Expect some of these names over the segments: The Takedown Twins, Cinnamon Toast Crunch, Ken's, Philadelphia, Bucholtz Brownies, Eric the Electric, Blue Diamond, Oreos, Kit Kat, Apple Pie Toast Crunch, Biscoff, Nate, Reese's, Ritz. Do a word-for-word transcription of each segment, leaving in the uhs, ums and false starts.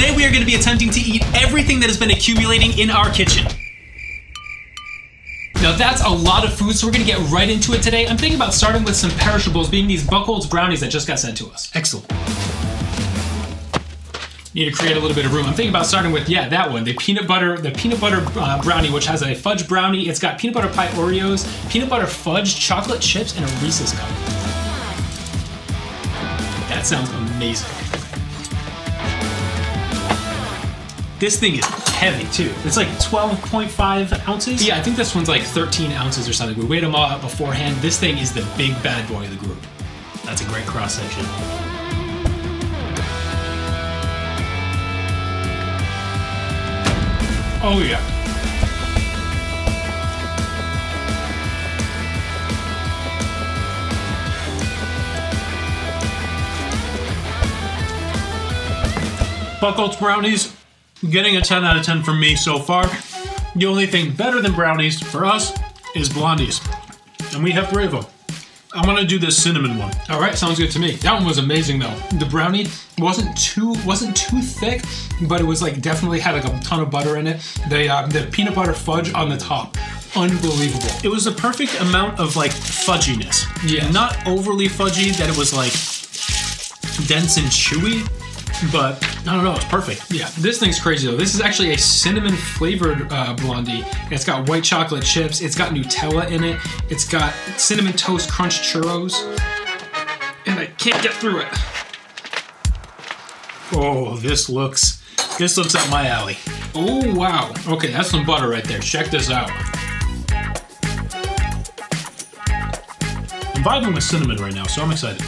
Today we are going to be attempting to eat everything that has been accumulating in our kitchen. Now that's a lot of food, so we're gonna get right into it today. I'm thinking about starting with some perishables, being these Bucholtz brownies that just got sent to us. Excellent. Need to create a little bit of room. I'm thinking about starting with, yeah, that one, the peanut butter, the peanut butter uh, brownie, which has a fudge brownie. It's got peanut butter pie Oreos, peanut butter fudge, chocolate chips, and a Reese's cup. That sounds amazing. This thing is heavy too. It's like twelve point five ounces. Yeah, I think this one's like thirteen ounces or something. We weighed them all out beforehand. This thing is the big bad boy of the group. That's a great cross section. Oh yeah. Bucholtz brownies. Getting a ten out of ten from me so far. The only thing better than brownies for us is blondies. And we have three of them. I'm gonna do this cinnamon one. All right, sounds good to me. That one was amazing though. The brownie wasn't too wasn't too thick, but it was like definitely had like a ton of butter in it. They uh, the peanut butter fudge on the top. Unbelievable. It was the perfect amount of like fudginess. Yeah. Not overly fudgy that it was like dense and chewy. But I don't know, it's perfect. Yeah, this thing's crazy though. This is actually a cinnamon flavored uh, blondie. It's got white chocolate chips. It's got Nutella in it. It's got Cinnamon Toast Crunch churros. And I can't get through it. Oh, this looks, this looks up my alley. Oh, wow. Okay, that's some butter right there. Check this out. I'm vibing with cinnamon right now, so I'm excited.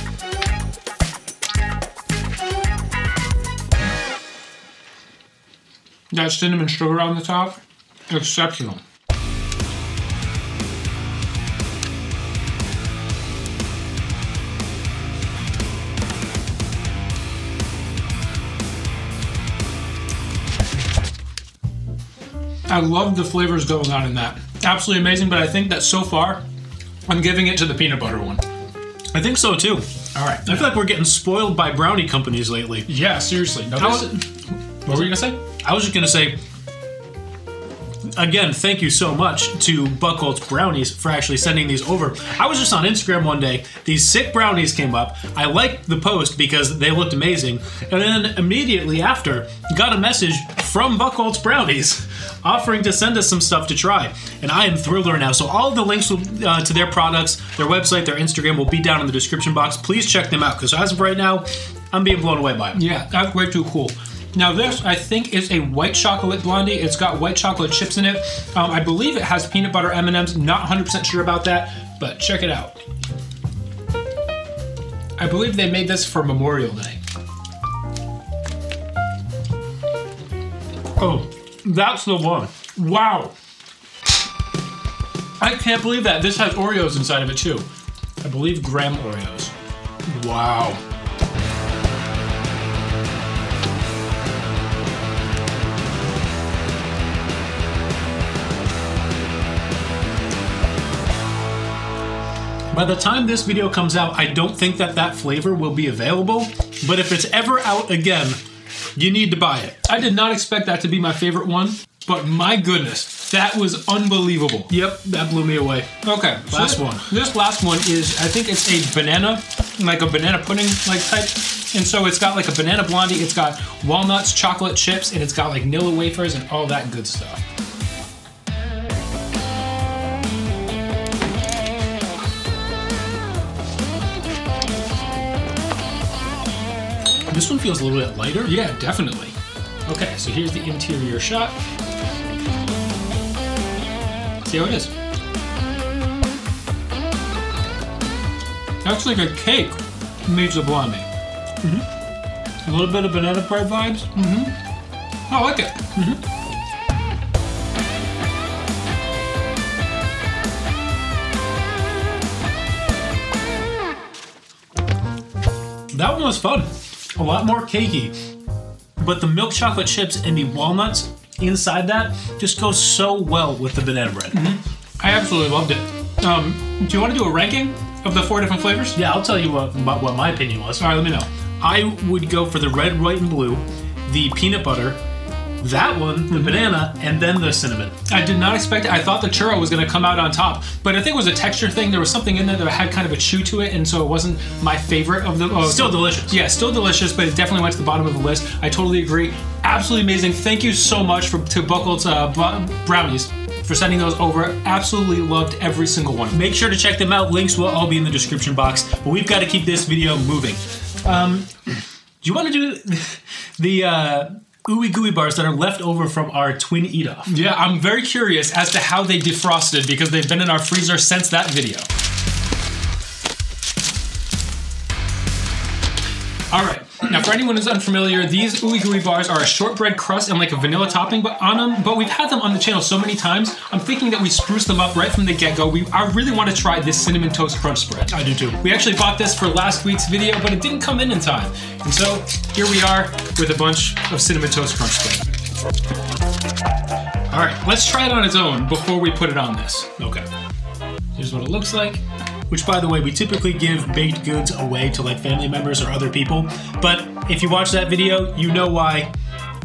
That cinnamon sugar on the top, exceptional. I love the flavors going on in that. Absolutely amazing, but I think that so far, I'm giving it to the peanut butter one. I think so too. All right. I feel like we're getting spoiled by brownie companies lately. Yeah, seriously. No, was, what were you gonna say? I was just gonna say, again, thank you so much to Bucholtz Brownies for actually sending these over. I was just on Instagram one day, these sick brownies came up. I liked the post because they looked amazing. And then immediately after, got a message from Bucholtz Brownies offering to send us some stuff to try. And I am thrilled right now. So all of the links uh, to their products, their website, their Instagram will be down in the description box. Please check them out, because as of right now, I'm being blown away by them. Yeah, that's way too cool. Now this, I think, is a white chocolate blondie. It's got white chocolate chips in it. Um, I believe it has peanut butter M and M's. Not one hundred percent sure about that, but check it out. I believe they made this for Memorial Day. Oh, that's the one. Wow. I can't believe that. This has Oreos inside of it too. I believe graham Oreos. Wow. By the time this video comes out, I don't think that that flavor will be available, but if it's ever out again, you need to buy it. I did not expect that to be my favorite one, but my goodness, that was unbelievable. Yep, that blew me away. Okay, last one. This last one is, I think it's a banana, like a banana pudding like type. And so it's got like a banana blondie, it's got walnuts, chocolate chips, and it's got like Nilla wafers and all that good stuff. This one feels a little bit lighter. Yeah, definitely. Okay, so here's the interior shot. See how it is. That's like a cake meets a blondie. Mm-hmm. A little bit of banana bread vibes. Mm-hmm. I like it. Mm-hmm. That one was fun. A lot more cakey. But the milk chocolate chips and the walnuts inside that just go so well with the banana bread. Mm-hmm. I absolutely loved it. Um, do you want to do a ranking of the four different flavors? Yeah, I'll tell you what, what my opinion was. All right, let me know. I would go for the red, white, and blue, the peanut butter, that one, the mm-hmm. banana, and then the cinnamon. I did not expect it. I thought the churro was gonna come out on top, but I think it was a texture thing. There was something in there that had kind of a chew to it, and so it wasn't my favorite of the... Oh, still the, delicious. Yeah, still delicious, but it definitely went to the bottom of the list. I totally agree. Absolutely amazing. Thank you so much for, to Bucholtz uh, Brownies for sending those over. Absolutely loved every single one. Make sure to check them out. Links will all be in the description box, but we've got to keep this video moving. Um, do you want to do the... Uh, ooey gooey bars that are left over from our twin eat-off? Yeah, I'm very curious as to how they defrosted because they've been in our freezer since that video. All right, now for anyone who's unfamiliar, these ooey gooey bars are a shortbread crust and like a vanilla topping but on them, but we've had them on the channel so many times, I'm thinking that we spruce them up right from the get-go. We, I really want to try this Cinnamon Toast Crunch spread. I do too. We actually bought this for last week's video, but it didn't come in in time. And so here we are with a bunch of Cinnamon Toast Crunch spread. All right, let's try it on its own before we put it on this. Okay, here's what it looks like. Which, by the way, we typically give baked goods away to like family members or other people. But if you watch that video, you know why.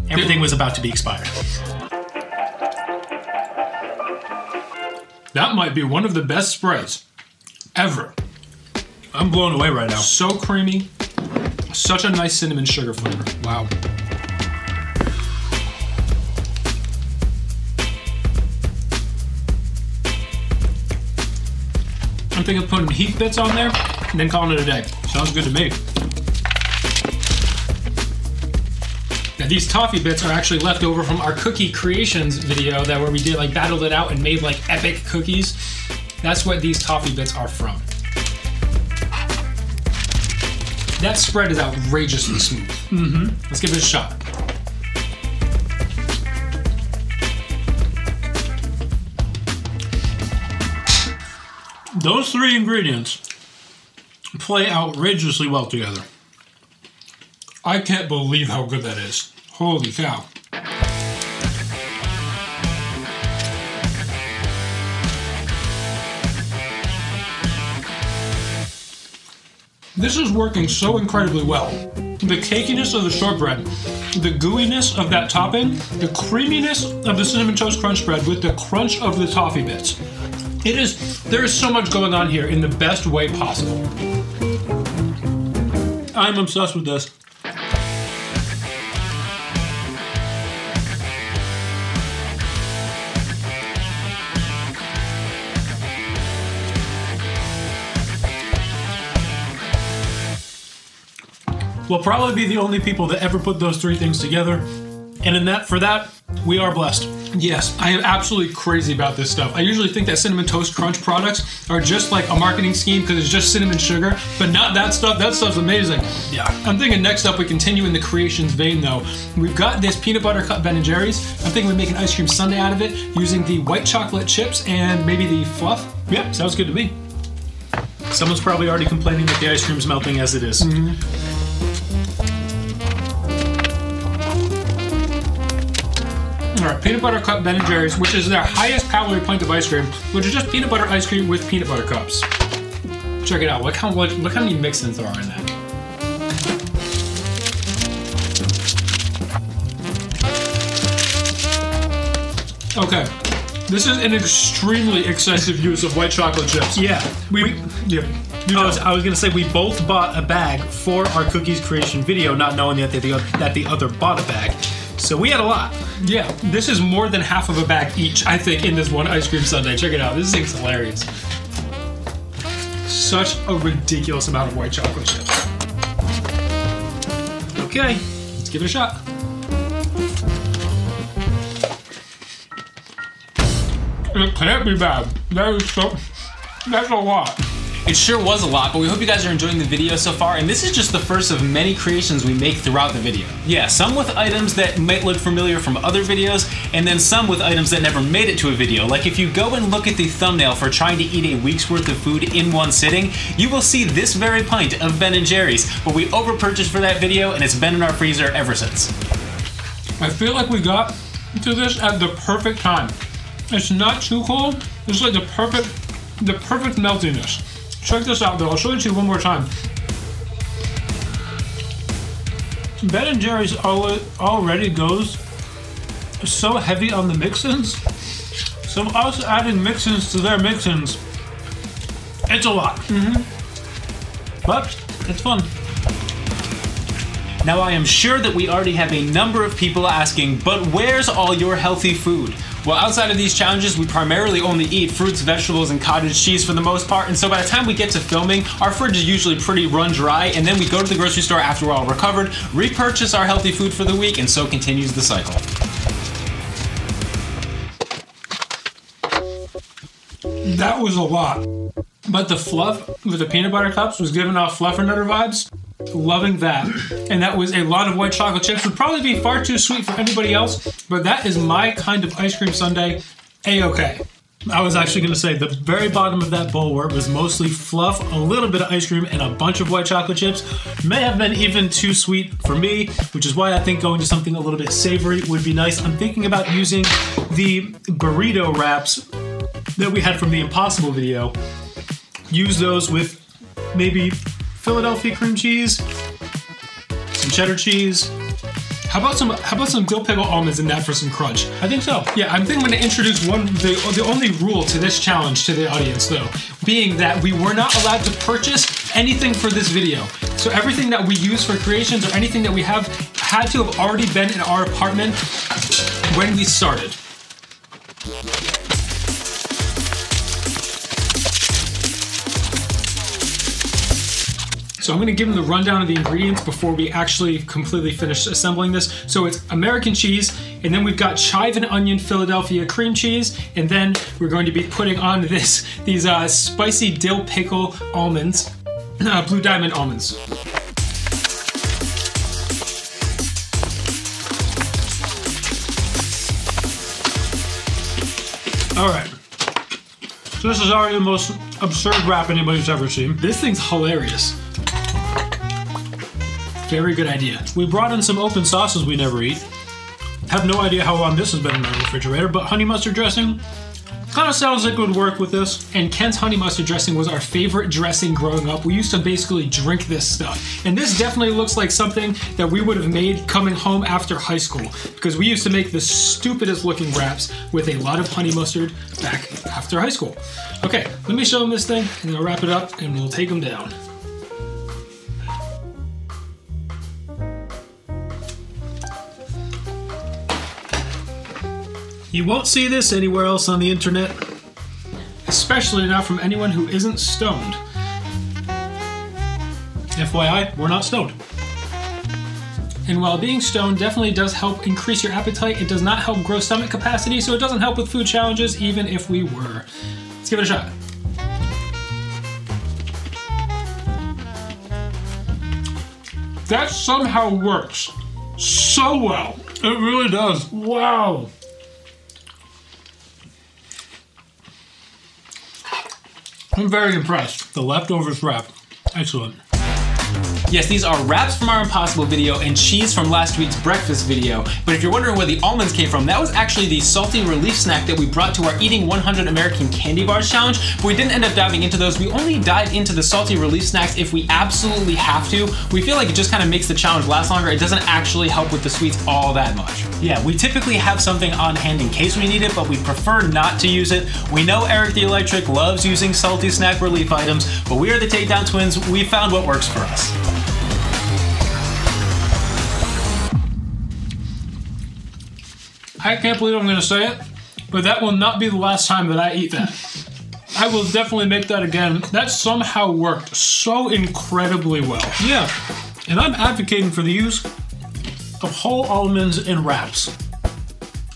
Everything was about to be expired. That might be one of the best spreads ever. I'm blown away right now. So creamy. Such a nice cinnamon sugar flavor. Wow. I'm thinking of putting Heath Bits on there and then calling it a day. Sounds good to me. Now these toffee bits are actually left over from our cookie creations video that where we did like battled it out and made like epic cookies. That's what these toffee bits are from. That spread is outrageously smooth. Mm-hmm. Let's give it a shot. Those three ingredients play outrageously well together. I can't believe how good that is. Holy cow. This is working so incredibly well. The cakiness of the shortbread, the gooiness of that topping, the creaminess of the Cinnamon Toast Crunch spread with the crunch of the toffee bits. It is, there is so much going on here in the best way possible. I'm obsessed with this. We'll probably be the only people that ever put those three things together. And in that, for that, we are blessed. Yes, I am absolutely crazy about this stuff. I usually think that Cinnamon Toast Crunch products are just like a marketing scheme because it's just cinnamon sugar, but not that stuff. That stuff's amazing. Yeah. I'm thinking next up we continue in the creations vein though. We've got this peanut butter cup Ben and Jerry's. I'm thinking we make an ice cream sundae out of it using the white chocolate chips and maybe the fluff. Yeah, sounds good to me. Someone's probably already complaining that the ice cream's melting as it is. Mm-hmm. Alright, peanut butter cup Ben and Jerry's, which is their highest calorie point of ice cream, which is just peanut butter ice cream with peanut butter cups. Check it out. Look how look, look how many mix-ins there are in that. Okay, this is an extremely excessive use of white chocolate chips. Yeah, we. we yeah. You know. I, was, I was gonna say we both bought a bag for our cookies creation video, not knowing that the that the other bought a bag. So we had a lot. Yeah, this is more than half of a bag each, I think, in this one ice cream sundae. Check it out, this thing's hilarious. Such a ridiculous amount of white chocolate chips. Okay, let's give it a shot. It can't be bad. That is so, that's a lot. It sure was a lot, but we hope you guys are enjoying the video so far, and this is just the first of many creations we make throughout the video. Yeah, some with items that might look familiar from other videos, and then some with items that never made it to a video. Like if you go and look at the thumbnail for trying to eat a week's worth of food in one sitting, you will see this very pint of Ben and Jerry's, but we overpurchased for that video, and it's been in our freezer ever since. I feel like we got to this at the perfect time. It's not too cold, it's like the perfect, the perfect meltiness. Check this out though, I'll show it to you one more time. Ben and Jerry's already goes so heavy on the mix-ins, so I'm also adding mix-ins to their mix-ins. It's a lot, mm-hmm. But it's fun. Now I am sure that we already have a number of people asking, but where's all your healthy food? Well, outside of these challenges, we primarily only eat fruits, vegetables, and cottage cheese for the most part, and so by the time we get to filming, our fridge is usually pretty run dry, and then we go to the grocery store after we're all recovered, repurchase our healthy food for the week, and so continues the cycle. That was a lot. But the fluff with the peanut butter cups was giving off Fluffernutter vibes. Loving that. And that was a lot of white chocolate chips. Would probably be far too sweet for anybody else, but that is my kind of ice cream sundae, a-okay. I was actually gonna say the very bottom of that bowl where it was mostly fluff, a little bit of ice cream, and a bunch of white chocolate chips may have been even too sweet for me, which is why I think going to something a little bit savory would be nice. I'm thinking about using the burrito wraps that we had from the Impossible video. Use those with maybe Philadelphia cream cheese, some cheddar cheese. How about some how about some dill pickle almonds in that for some crunch? I think so. Yeah, I think I'm gonna introduce one the the only rule to this challenge to the audience though, being that we were not allowed to purchase anything for this video. So everything that we use for creations or anything that we have had to have already been in our apartment when we started. So I'm gonna give them the rundown of the ingredients before we actually completely finish assembling this. So it's American cheese, and then we've got chive and onion Philadelphia cream cheese, and then we're going to be putting on this, these uh, spicy dill pickle almonds, uh, Blue Diamond almonds. All right, so this is already the most absurd wrap anybody's ever seen. This thing's hilarious. Very good idea. We brought in some open sauces we never eat. Have no idea how long this has been in my refrigerator, but honey mustard dressing kind of sounds like it would work with this. And Ken's honey mustard dressing was our favorite dressing growing up. We used to basically drink this stuff. And this definitely looks like something that we would have made coming home after high school, because we used to make the stupidest looking wraps with a lot of honey mustard back after high school. Okay, let me show them this thing and I'll wrap it up and we'll take them down. You won't see this anywhere else on the internet, especially not from anyone who isn't stoned. F Y I, we're not stoned. And while being stoned definitely does help increase your appetite, it does not help grow stomach capacity, so it doesn't help with food challenges, even if we were. Let's give it a shot. That somehow works so well. It really does. Wow. I'm very impressed. The leftovers wrap, excellent. Yes, these are wraps from our Impossible video and cheese from last week's breakfast video. But if you're wondering where the almonds came from, that was actually the salty relief snack that we brought to our Eating one hundred American Candy Bars challenge, but we didn't end up diving into those. We only dive into the salty relief snacks if we absolutely have to. We feel like it just kind of makes the challenge last longer. It doesn't actually help with the sweets all that much. Yeah, we typically have something on hand in case we need it, but we prefer not to use it. We know Eric the Electric loves using salty snack relief items, but we are the Takedown Twins. We found what works for us. I can't believe I'm going to say it, but that will not be the last time that I eat that. I will definitely make that again. That somehow worked so incredibly well. Yeah, and I'm advocating for the use of whole almonds in wraps.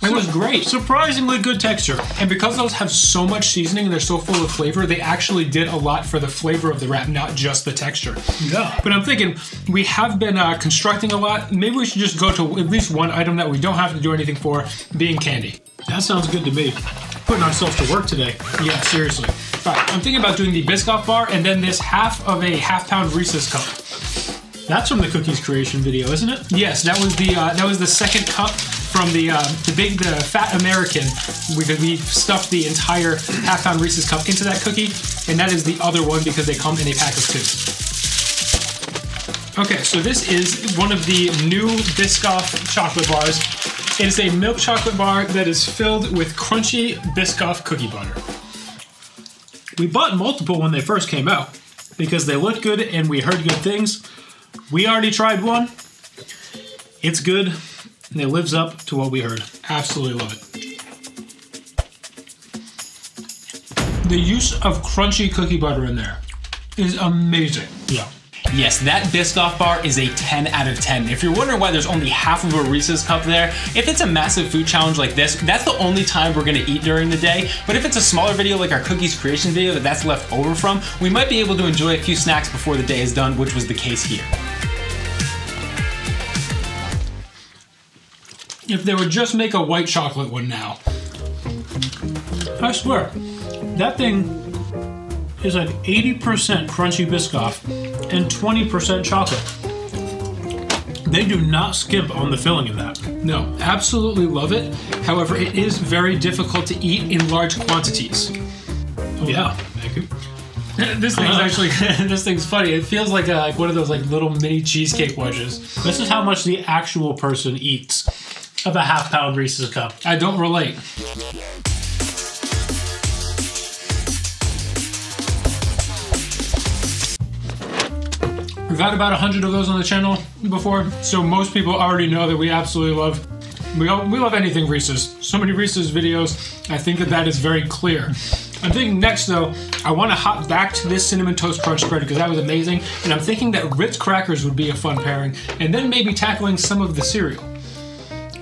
It was great. Surprisingly good texture. And because those have so much seasoning and they're so full of flavor, they actually did a lot for the flavor of the wrap, not just the texture. Yeah. But I'm thinking, we have been uh, constructing a lot. Maybe we should just go to at least one item that we don't have to do anything for, being candy. That sounds good to me. Putting ourselves to work today. Yeah, seriously. All right, I'm thinking about doing the Biscoff bar and then this half of a half pound Reese's cup. That's from the cookies creation video, isn't it? Yes, that was the uh, that was the second cup from the uh, the big the fat American. We we stuffed the entire half pound Reese's cup into that cookie, and that is the other one because they come in a pack of two. Okay, so this is one of the new Biscoff chocolate bars. It is a milk chocolate bar that is filled with crunchy Biscoff cookie butter. We bought multiple when they first came out because they looked good and we heard good things. We already tried one. It's good and it lives up to what we heard. Absolutely love it. The use of crunchy cookie butter in there is amazing. Yeah. Yes, that Biscoff bar is a ten out of ten. If you're wondering why there's only half of a Reese's cup there, if it's a massive food challenge like this, that's the only time we're gonna eat during the day. But if it's a smaller video like our cookies creation video that that's left over from, we might be able to enjoy a few snacks before the day is done, which was the case here. If they would just make a white chocolate one now. I swear, that thing is like eighty percent crunchy Biscoff and twenty percent chocolate. They do not skimp on the filling in that. No, absolutely love it. However, it is very difficult to eat in large quantities. Oh, yeah. This thing's actually, this thing's funny. It feels like, a, like one of those like little mini cheesecake wedges. This is how much the actual person eats of a half pound Reese's cup. I don't relate. We've had about a hundred of those on the channel before, so most people already know that we absolutely love, we, we love anything Reese's. So many Reese's videos, I think that that is very clear. I'm thinking next though, I wanna hop back to this Cinnamon Toast Crunch spread because that was amazing, and I'm thinking that Ritz crackers would be a fun pairing, and then maybe tackling some of the cereal.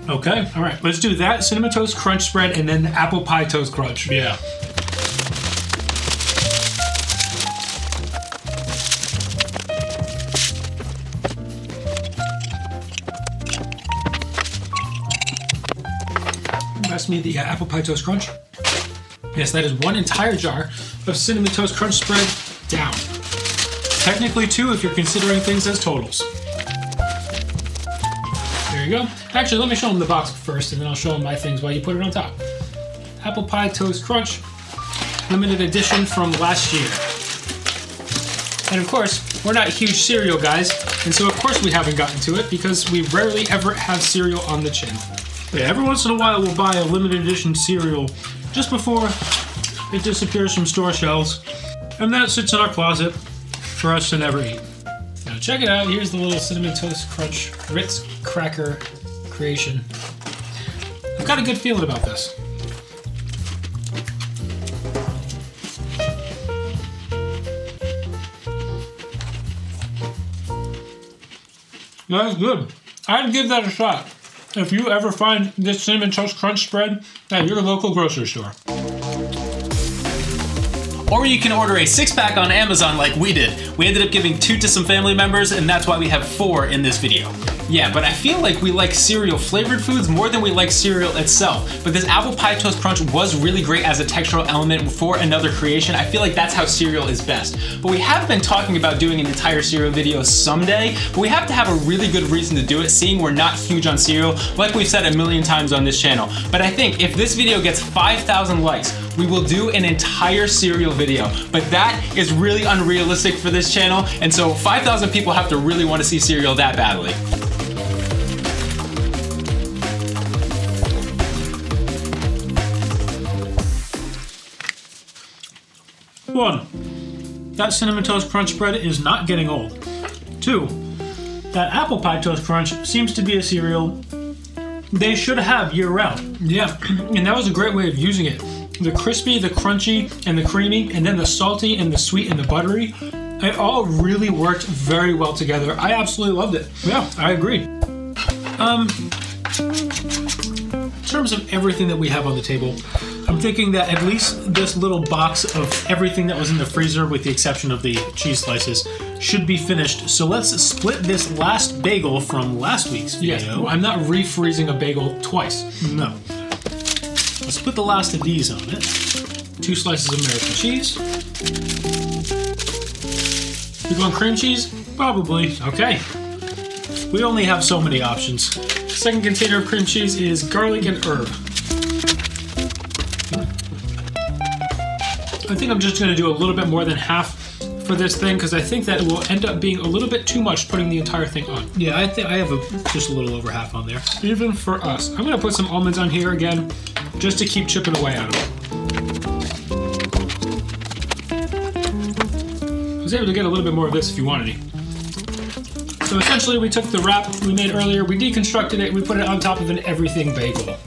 Okay, all right, let's do that Cinnamon Toast Crunch spread and then the Apple Pie Toast Crunch. Yeah. Me the uh, Apple Pie Toast Crunch. Yes, that is one entire jar of Cinnamon Toast Crunch spread down. Technically two if you're considering things as totals. There you go. Actually, let me show them the box first and then I'll show them my things while you put it on top. Apple Pie Toast Crunch, limited edition from last year. And of course, we're not huge cereal guys, and so of course we haven't gotten to it because we rarely ever have cereal on the channel. Yeah, every once in a while we'll buy a limited edition cereal just before it disappears from store shelves, and that sits in our closet for us to never eat. Now check it out, here's the little Cinnamon Toast Crunch Ritz Cracker creation. I've got a good feeling about this. That's good. I'd give that a shot. If you ever find this Cinnamon Toast Crunch spread at your local grocery store. Or you can order a six pack on Amazon like we did. We ended up giving two to some family members and that's why we have four in this video. Yeah, but I feel like we like cereal flavored foods more than we like cereal itself. But this Apple Pie Toast Crunch was really great as a textural element for another creation. I feel like that's how cereal is best. But we have been talking about doing an entire cereal video someday, but we have to have a really good reason to do it, seeing we're not huge on cereal, like we've said a million times on this channel. But I think if this video gets five thousand likes, we will do an entire cereal video. But that is really unrealistic for this channel, and so five thousand people have to really want to see cereal that badly. One, that Cinnamon Toast Crunch spread is not getting old. Two, that Apple Pie Toast Crunch seems to be a cereal they should have year round. Yeah, and that was a great way of using it. The crispy, the crunchy, and the creamy, and then the salty, and the sweet, and the buttery, it all really worked very well together. I absolutely loved it. Yeah, I agree. Um, in terms of everything that we have on the table, I'm thinking that at least this little box of everything that was in the freezer, with the exception of the cheese slices, should be finished. So let's split this last bagel from last week's video. Yes, well, I'm not refreezing a bagel twice. No. Let's put the last of these on it. Two slices of American cheese. You going cream cheese? Probably. Okay. We only have so many options. Second container of cream cheese is garlic and herb. I think I'm just gonna do a little bit more than half for this thing because I think that it will end up being a little bit too much putting the entire thing on. Yeah, I think I have a, just a little over half on there. Even for us. I'm going to put some almonds on here again just to keep chipping away at them. I was able to get a little bit more of this if you want any. So essentially we took the wrap we made earlier, we deconstructed it, we put it on top of an everything bagel.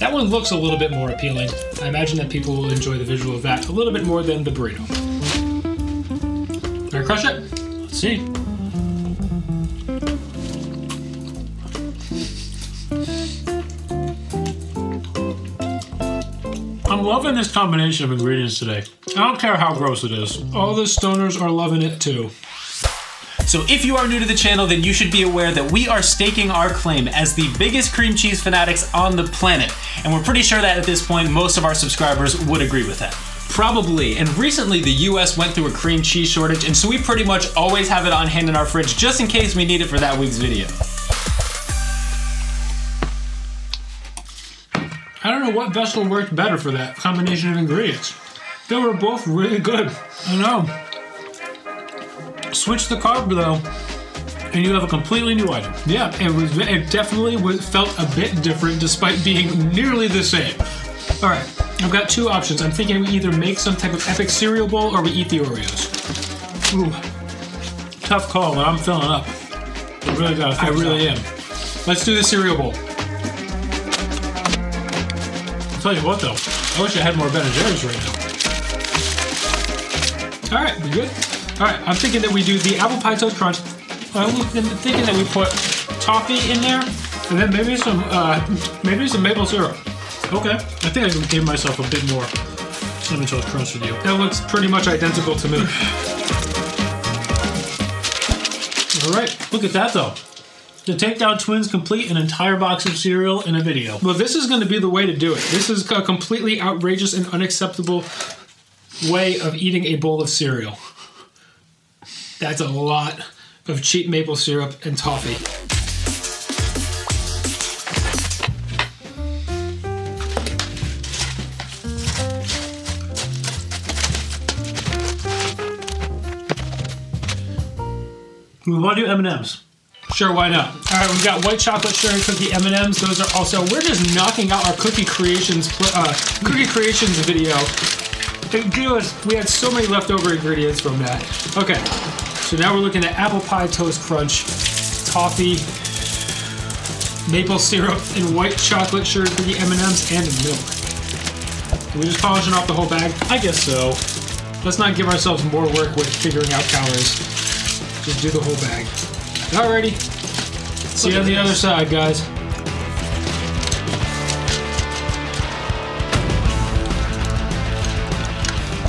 That one looks a little bit more appealing. I imagine that people will enjoy the visual of that a little bit more than the burrito. Did I crush it? Let's see. I'm loving this combination of ingredients today. I don't care how gross it is. All the stoners are loving it too. So if you are new to the channel, then you should be aware that we are staking our claim as the biggest cream cheese fanatics on the planet. And we're pretty sure that at this point, most of our subscribers would agree with that. Probably. And recently the U S went through a cream cheese shortage, and so we pretty much always have it on hand in our fridge just in case we need it for that week's video. I don't know what vessel worked better for that combination of ingredients. They were both really good. I know. Switch the carb though, and you have a completely new item. Yeah, it was. It definitely was, felt a bit different despite being nearly the same. All right, I've got two options. I'm thinking we either make some type of epic cereal bowl or we eat the Oreos. Ooh, tough call, but I'm filling up. I really gotta fix I really up. am. Let's do the cereal bowl. I'll tell you what though, I wish I had more Ben and Jerry's right now. All right, we good? All right, I'm thinking that we do the Apple Pie Toast Crunch. I'm thinking that we put toffee in there, and then maybe some uh, maybe some maple syrup. Okay, I think I gave myself a bit more Cinnamon Toast Crunch with you. That looks pretty much identical to me. All right, look at that though. The Takedown Twins complete an entire box of cereal in a video. Well, this is going to be the way to do it. This is a completely outrageous and unacceptable way of eating a bowl of cereal. That's a lot of cheap maple syrup and toffee. We want to do M and M's. Sure, why not? All right, we've got white chocolate cherry cookie M and M's. Those are also, we're just knocking out our cookie creations, uh, cookie creations video. We had so many leftover ingredients from that. Okay, so now we're looking at Apple Pie Toast Crunch, toffee, maple syrup, and white chocolate sugar for the M and M's, and milk. Are we just polishing off the whole bag? I guess so. Let's not give ourselves more work with figuring out calories. Just do the whole bag. Alrighty. See you on the other side, guys.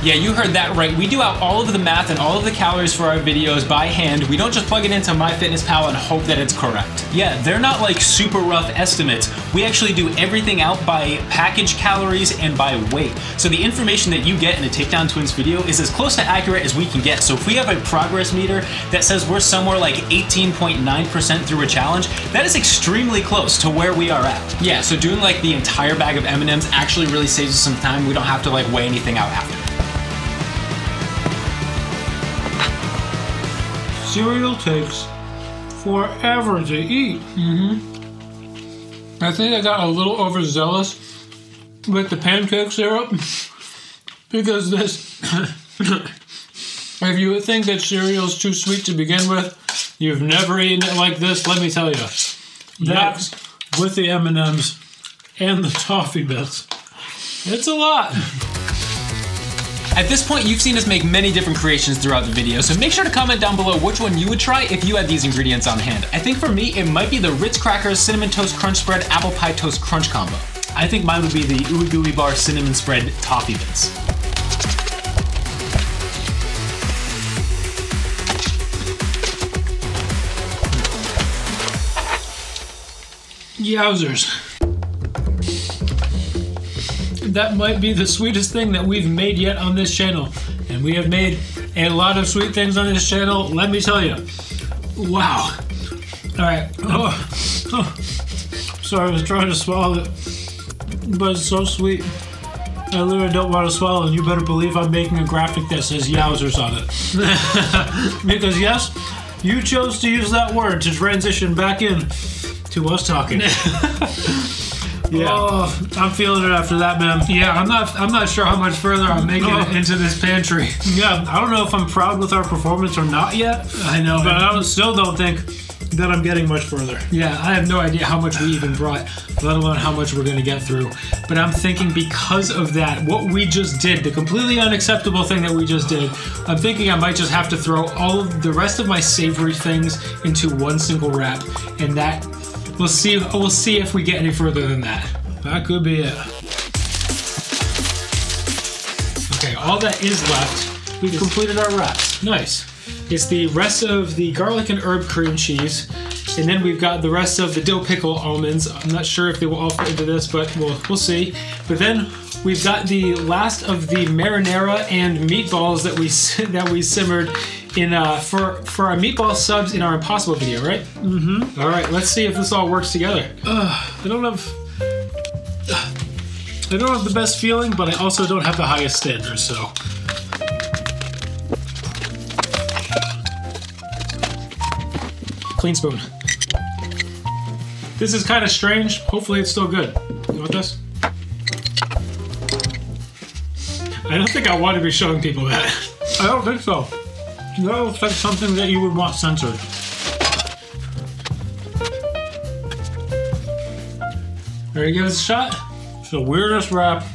Yeah, you heard that right. We do out all of the math and all of the calories for our videos by hand. We don't just plug it into MyFitnessPal and hope that it's correct. Yeah, they're not like super rough estimates. We actually do everything out by package calories and by weight. So the information that you get in a Takedown Twins video is as close to accurate as we can get. So if we have a progress meter that says we're somewhere like eighteen point nine percent through a challenge, that is extremely close to where we are at. Yeah, so doing like the entire bag of M and M's actually really saves us some time. We don't have to like weigh anything out after. Cereal takes forever to eat. Mm-hmm. I think I got a little overzealous with the pancake syrup because this, if you think that cereal's too sweet to begin with, you've never eaten it like this, let me tell you. That's with the M and M's and the toffee bits. It's a lot. At this point, you've seen us make many different creations throughout the video, so make sure to comment down below which one you would try if you had these ingredients on hand. I think for me, it might be the Ritz Crackers Cinnamon Toast Crunch Spread Apple Pie Toast Crunch Combo. I think mine would be the Ooey Gooey Bar Cinnamon Spread Toffee Bits. Yowzers. That might be the sweetest thing that we've made yet on this channel. And we have made a lot of sweet things on this channel, let me tell you. Wow. All right. Oh. Oh. Sorry, I was trying to swallow it, but it's so sweet. I literally don't want to swallow, and you better believe I'm making a graphic that says yowzers on it. Because yes, you chose to use that word to transition back in to us talking. Yeah. Oh, I'm feeling it after that, man. Yeah, I'm not I'm not sure how much further I'm making oh. it into this pantry. Yeah, I don't know if I'm proud with our performance or not yet. I know. But I don't, still don't think that I'm getting much further. Yeah, I have no idea how much we even brought, let alone how much we're going to get through. But I'm thinking because of that, what we just did, the completely unacceptable thing that we just did, I'm thinking I might just have to throw all of the rest of my savory things into one single wrap, and that... We'll see, we'll see if we get any further than that. That could be it. Okay, all that is left, we completed our wraps. Nice. It's the rest of the garlic and herb cream cheese, and then we've got the rest of the dill pickle almonds. I'm not sure if they will all fit into this, but we'll, we'll see. But then we've got the last of the marinara and meatballs that we, that we simmered in uh, for, for our meatball subs in our Impossible video, right? Mm-hmm. All right, let's see if this all works together. Uh, I don't have... Uh, I don't have the best feeling, but I also don't have the highest standards, so... Clean spoon. This is kind of strange. Hopefully it's still good. You want this? I don't think I want to be showing people that. I don't think so. That looks like something that you would want censored. Ready to give it a shot? It's the weirdest wrap.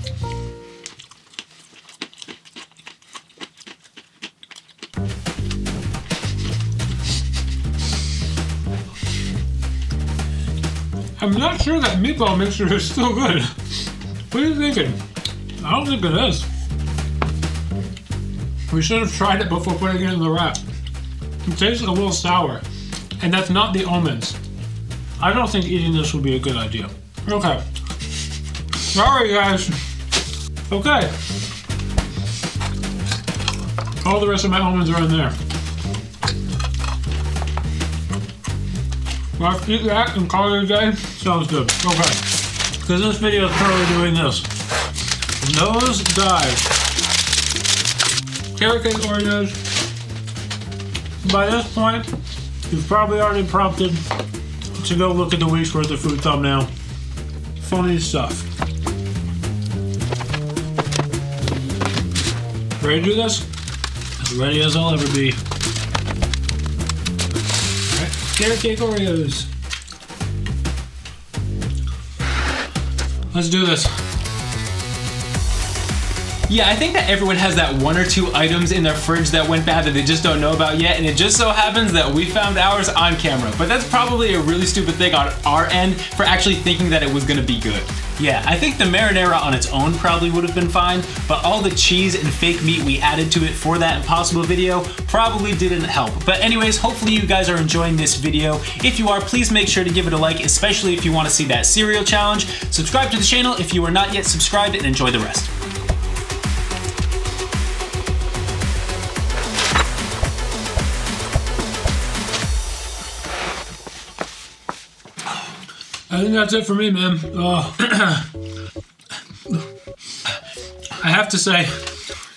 I'm not sure that meatball mixture is still good. What are you thinking? I don't think it is. We should have tried it before putting it in the wrap. It tastes a little sour, and that's not the almonds. I don't think eating this would be a good idea. Okay. Sorry, guys. Okay. All the rest of my almonds are in there. Well, eat that and call it a day. Sounds good. Okay. Because this video is totally doing this. Nose dive. Carrot cake Oreos. By this point, you've probably already prompted to go look at the week's worth of food thumbnail. Funny stuff. Ready to do this? As ready as I'll ever be. Alright, carrot cake Oreos. Let's do this. Yeah, I think that everyone has that one or two items in their fridge that went bad that they just don't know about yet, and it just so happens that we found ours on camera. But that's probably a really stupid thing on our end for actually thinking that it was gonna be good. Yeah, I think the marinara on its own probably would have been fine, but all the cheese and fake meat we added to it for that Impossible video probably didn't help. But anyways, hopefully you guys are enjoying this video. If you are, please make sure to give it a like, especially if you want to see that cereal challenge. Subscribe to the channel if you are not yet subscribed, and enjoy the rest. I think that's it for me, man. Oh. I have to say,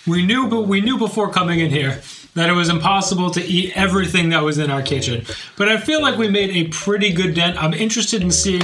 we knew, but we knew before coming in here that it was impossible to eat everything that was in our kitchen. But I feel like we made a pretty good dent. I'm interested in seeing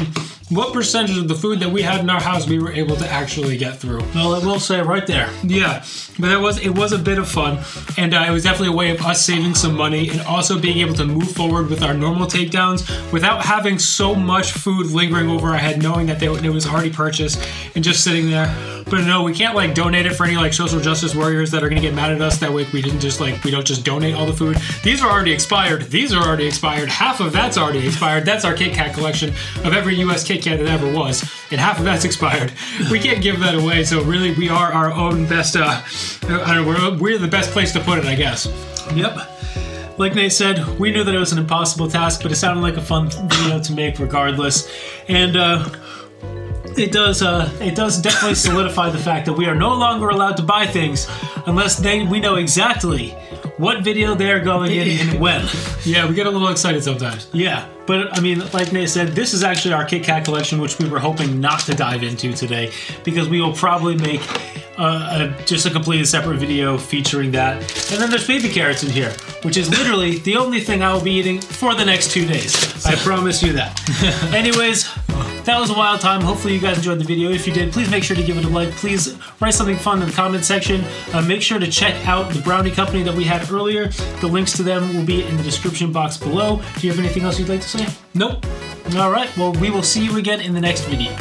what percentage of the food that we had in our house we were able to actually get through. Well, it will say right there. Yeah, but it was it was a bit of fun, and uh, it was definitely a way of us saving some money and also being able to move forward with our normal takedowns without having so much food lingering over our head, knowing that they, it was already purchased and just sitting there. But no, we can't like donate it for any like social justice warriors that are gonna get mad at us that way. We didn't just like we don't just donate all the food. These are already expired. These are already expired. Half of that's already expired. That's our Kit Kat collection of every U S Kit Kat that ever was, and half of that's expired. We can't give that away. So really, we are our own best. Uh, I don't know. We're, we're the best place to put it, I guess. Yep. Like Nate said, we knew that it was an impossible task, but it sounded like a fun video to make regardless. And. Uh, It does. Uh, it does definitely solidify the fact that we are no longer allowed to buy things unless they we know exactly what video they are going in and when. Yeah, we get a little excited sometimes. Yeah, but I mean, like Nate said, this is actually our Kit Kat collection, which we were hoping not to dive into today because we will probably make uh, a, just a completely separate video featuring that. And then there's baby carrots in here, which is literally the only thing I will be eating for the next two days. I promise you that. Anyways, that was a wild time. Hopefully you guys enjoyed the video. If you did, please make sure to give it a like. Please write something fun in the comment section. Uh, make sure to check out the brownie company that we had earlier. The links to them will be in the description box below. Do you have anything else you'd like to say? Nope. All right. Well, we will see you again in the next video.